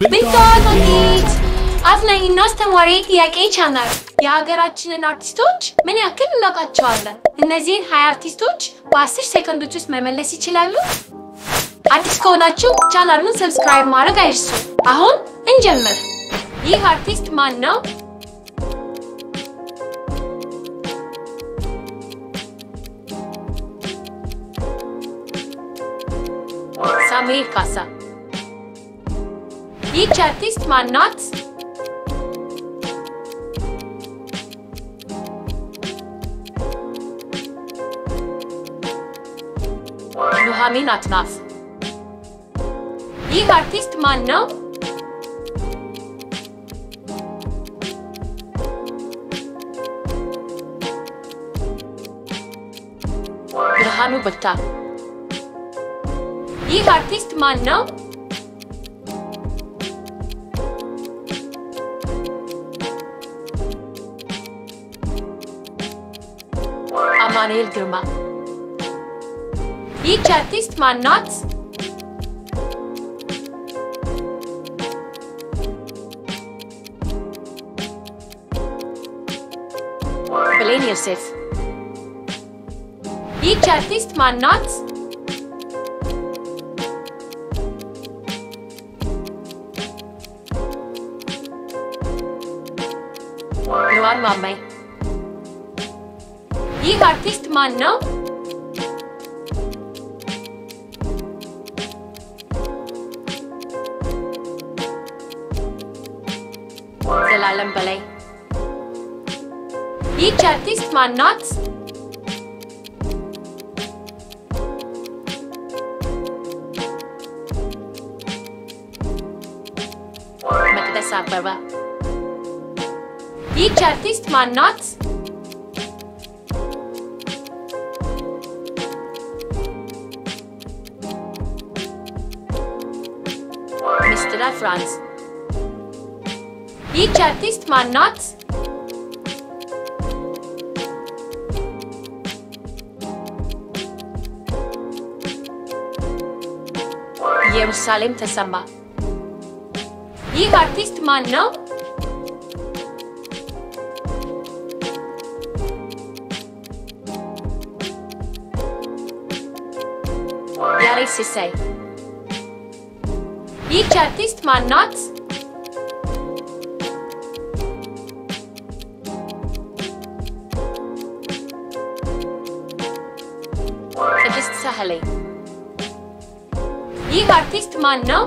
Big Dog on Eat! Аз на иностен варити який чанар. የሀገራችንን አርቲስቶች ምን ያክል እናውቃቸዋለን? እነዚህን 20 አርቲስቶች በ10 ሰከንዶች ውስጥ መመለስ ይችላሉ? አዲስ ከሆናችሁ ቻናሉን ሰብስክራይብ ማድረግ አይርሱ። አሁን እንጀምር። ይህ አርቲስት ማን ነው? ሳሙኤል ካሳ Each artist man not Muhammed Atnaf Each artist man no Burhanu Bhatta Each artist man no Amaneel Girma Each artist man not Belen Yosef Each artist man not Nuan Mamay Each artist man no Zalalam Balai Each artist man not Maqdas Akbarwa Each artist man not Mr. France Each artist man not Yerusalem Tassama Each artist man no Yari Sisay Each artist man not Just Sahali Each artist man no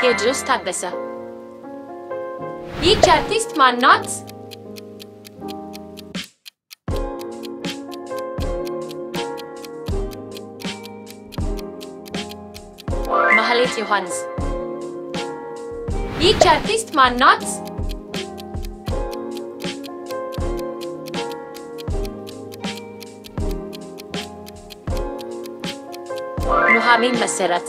Tedros Tagbessa Each artist man not Mahalit Yohannes Each artist man not Muhammed Maserat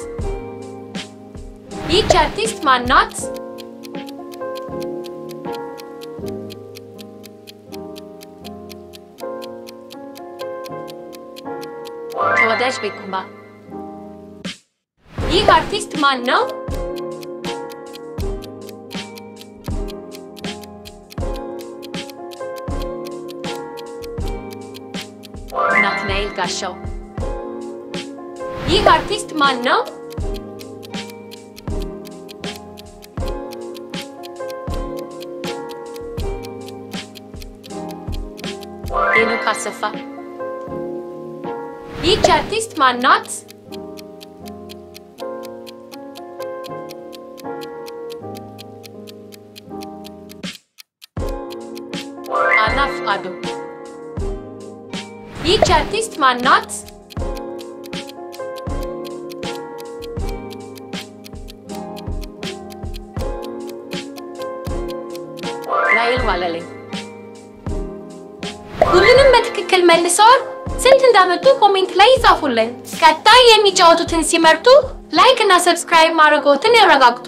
Each artist man not Tawadaj Bekuma Each artist man no Nathanael Gasho Each artist man no Enoch Asafa Each artist man not Anaf Adu Each artist man not Rahil Walale ሁሉንም በትክክል መልሰው ስንት እንዳመጡ ኮሜንት ላይ ጻፉልን። ቀጣይ የሚጫወቱትን ሲመርጡ ላይክ እና ሰብስክራይብ ማድረግዎትን ያረጋግጡ።